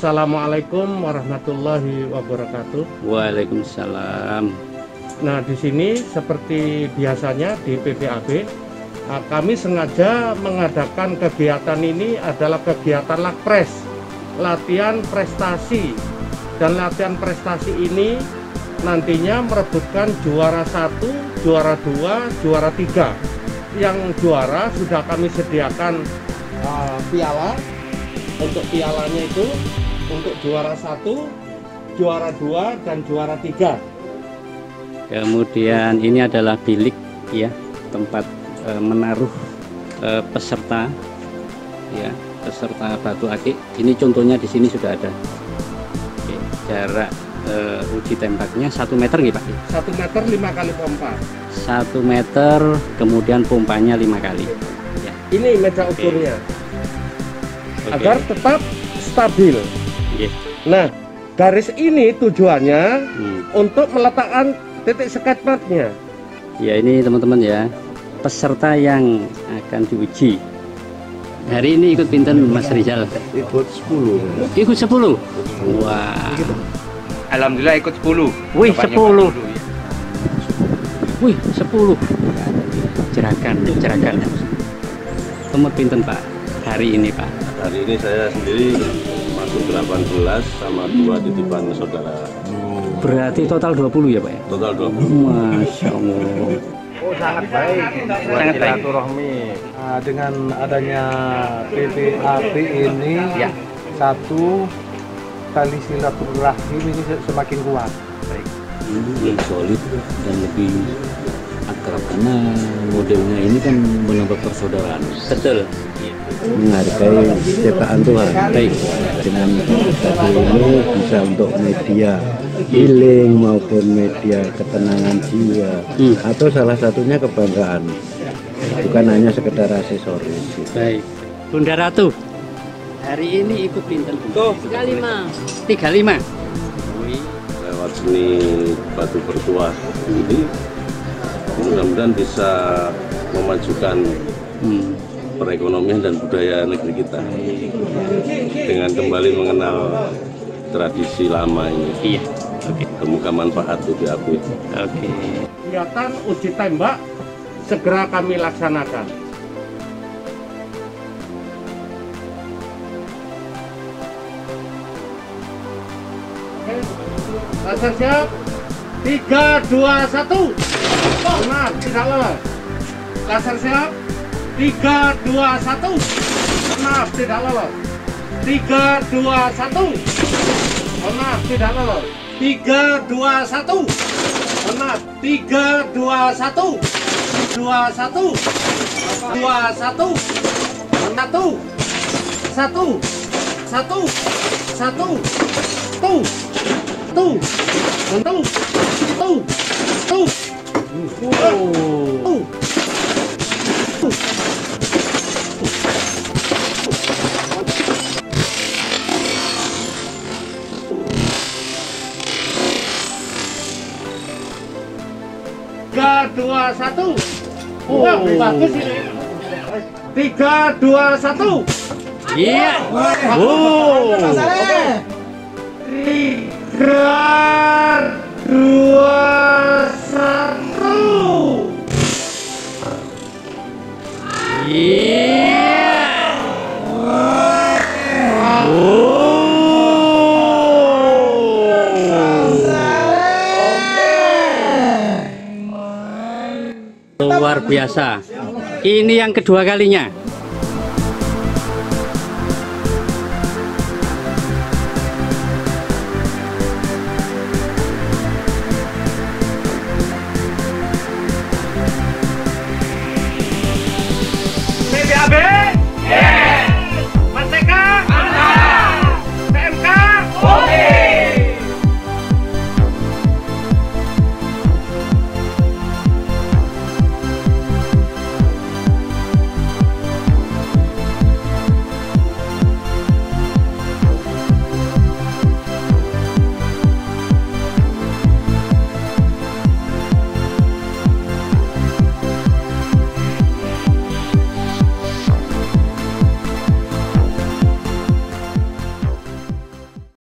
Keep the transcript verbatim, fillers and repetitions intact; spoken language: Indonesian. Assalamualaikum warahmatullahi wabarakatuh. Waalaikumsalam. Nah, di sini seperti biasanya di P P A B, kami sengaja mengadakan kegiatan ini adalah kegiatan lakpres, latihan prestasi. Dan latihan prestasi ini nantinya merebutkan juara satu, juara dua, juara tiga. Yang juara sudah kami sediakan uh, piala. Untuk pialanya itu untuk juara satu, juara dua, dan juara tiga. Kemudian ini adalah bilik, ya, tempat e, menaruh e, peserta, ya, peserta batu akik. Ini contohnya di sini sudah ada. Oke, jarak e, uji tembaknya satu meter, nih Pak? Satu meter lima kali pompa. Satu meter, kemudian pompanya lima kali. Ya. Ini meja ukurnya. Oke. Agar tetap stabil. Yeah. Nah, garis ini tujuannya hmm. untuk meletakkan titik skate marknya. Ya, ini teman-teman ya, peserta yang akan diuji. Hari ini ikut pinten Mas Rizal? Ikut sepuluh. Ikut sepuluh? Wah. Wow. Alhamdulillah ikut sepuluh. Wih, sepuluh. Wih, sepuluh. Cerakan, cerakan. Umur pinten Pak hari ini Pak? Hari ini saya sendiri masuk delapan belas sama dua titipan saudara. Berarti total dua puluh ya Pak ya? Total dua puluh. Masya Allah. Oh, sangat baik. Sangat baik. Nah, dengan adanya P P A B ini, ya, satu tali silaturahim ini semakin kuat. Baik. Ini lebih solid dan lebih akrab karena modelnya ini kan menambah persaudaraan. Betul. Menghargai ciptaan Tuhan. Baik. Dengan tadi ini bisa untuk media healing maupun media ketenangan jiwa hmm. atau salah satunya kebanggaan, bukan hanya sekedar aksesoris. Baik. Bunda Ratu, hari ini ikut pinten? tiga puluh lima. tiga puluh lima. Lewat seni batu bertuah ini mudah-mudahan bisa memajukan hmm. perekonomian dan budaya negeri kita dengan kembali mengenal tradisi lama ini. Iya. Oke. Okay. Semoga manfaat untuk aku itu. Oke. Okay. Kegiatan uji tembak segera kami laksanakan. Langsung siap. Tiga, dua, satu. Benar, tidak lelah. Laser siap. Tiga, dua, satu. Benar, tidak lelah. Tiga, dua, satu. Benar, tidak lelah. Tiga, dua, satu. Benar, tiga, dua, satu. Dua, satu. Dua, satu. Satu. Satu. Satu. Satu. Tu. Tu. Tu. Tu. Tu. Oh. tiga dua satu. Oh, bagus ini. tiga dua satu. Iya. Oh. tiga dua satu. Yeah. Wow. Oh. Luar biasa. Ini yang kedua kalinya.